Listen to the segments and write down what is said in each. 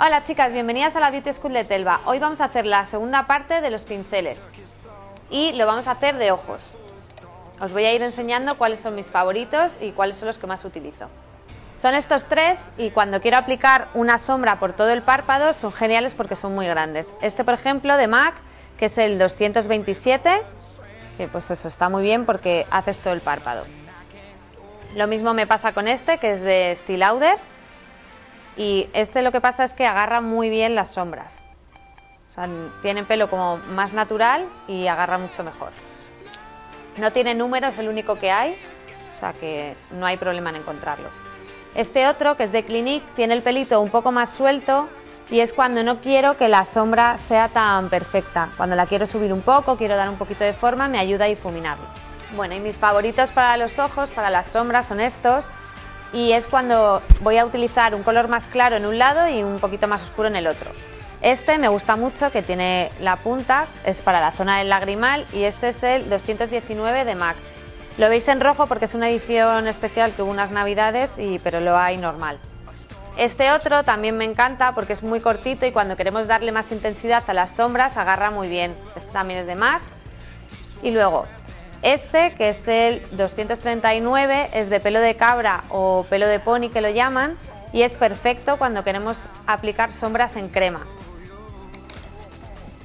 Hola chicas, bienvenidas a la Beauty School de Telva. Hoy vamos a hacer la segunda parte de los pinceles y lo vamos a hacer de ojos. Os voy a ir enseñando cuáles son mis favoritos y cuáles son los que más utilizo. Son estos tres, y cuando quiero aplicar una sombra por todo el párpado son geniales porque son muy grandes. Este por ejemplo de MAC, que es el 227, que pues eso está muy bien porque haces todo el párpado. Lo mismo me pasa con este, que es de Estée Lauder, y este lo que pasa es que agarra muy bien las sombras. O sea, tienen pelo como más natural y agarra mucho mejor. No tiene número, es el único que hay, o sea que no hay problema en encontrarlo. Este otro, que es de Clinique, tiene el pelito un poco más suelto y es cuando no quiero que la sombra sea tan perfecta. Cuando la quiero subir un poco, quiero dar un poquito de forma, me ayuda a difuminarlo. Bueno, y mis favoritos para los ojos, para las sombras, son estos. Y es cuando voy a utilizar un color más claro en un lado y un poquito más oscuro en el otro. Este me gusta mucho, que tiene la punta, es para la zona del lagrimal, y este es el 219 de MAC. Lo veis en rojo porque es una edición especial que hubo unas navidades, pero lo hay normal. Este otro también me encanta porque es muy cortito y cuando queremos darle más intensidad a las sombras agarra muy bien. Este también es de MAC. Y luego este, que es el 239, es de pelo de cabra o pelo de pony, que lo llaman, y es perfecto cuando queremos aplicar sombras en crema.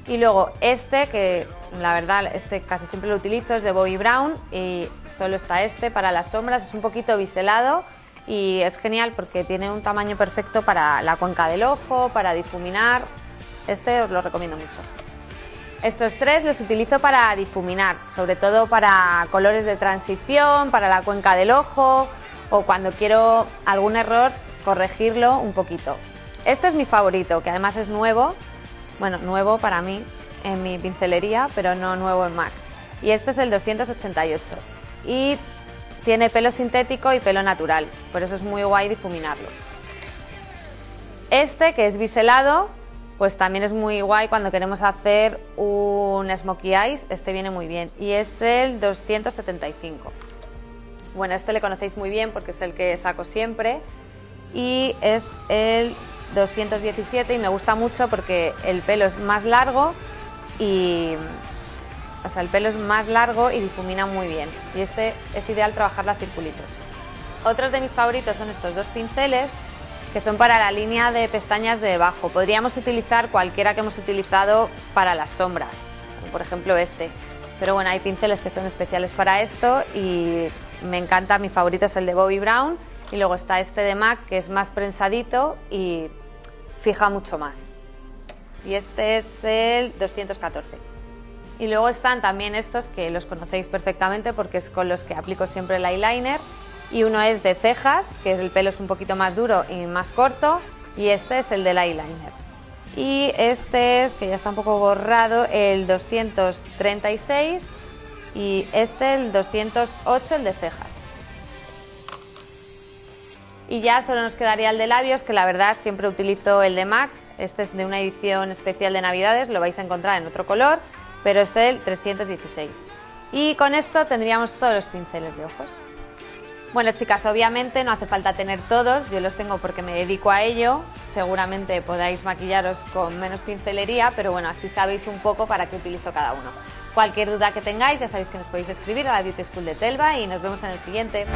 Y luego este, que la verdad este casi siempre lo utilizo, es de Bobbi Brown, y solo está este para las sombras, es un poquito biselado y es genial porque tiene un tamaño perfecto para la cuenca del ojo, para difuminar. Este os lo recomiendo mucho. Estos tres los utilizo para difuminar, sobre todo para colores de transición, para la cuenca del ojo, o cuando quiero algún error corregirlo un poquito. Este es mi favorito, que además es nuevo, bueno, nuevo para mí en mi pincelería, pero no nuevo en MAC. Y este es el 288 y tiene pelo sintético y pelo natural, por eso es muy guay difuminarlo. Este, que es biselado, pues también es muy guay cuando queremos hacer un smokey eyes, este viene muy bien, y es el 275. Bueno, este le conocéis muy bien porque es el que saco siempre, y es el 217, y me gusta mucho porque el pelo es más largo y, o sea, el pelo es más largo y difumina muy bien, y este es ideal trabajarlo a circulitos. Otros de mis favoritos son estos dos pinceles, que son para la línea de pestañas de debajo. Podríamos utilizar cualquiera que hemos utilizado para las sombras, como por ejemplo este, pero bueno, hay pinceles que son especiales para esto y me encanta. Mi favorito es el de Bobbi Brown, y luego está este de MAC, que es más prensadito y fija mucho más, y este es el 214. Y luego están también estos, que los conocéis perfectamente porque es con los que aplico siempre el eyeliner. Y uno es de cejas, que el pelo es un poquito más duro y más corto, y este es el del eyeliner. Y este es, que ya está un poco borrado, el 236, y este el 208, el de cejas. Y ya solo nos quedaría el de labios, que la verdad siempre utilizo el de MAC. Este es de una edición especial de navidades, lo vais a encontrar en otro color, pero es el 316. Y con esto tendríamos todos los pinceles de ojos. Bueno chicas, obviamente no hace falta tener todos, yo los tengo porque me dedico a ello. Seguramente podáis maquillaros con menos pincelería, pero bueno, así sabéis un poco para qué utilizo cada uno. Cualquier duda que tengáis, ya sabéis que nos podéis escribir a la Beauty School de Telva, y nos vemos en el siguiente.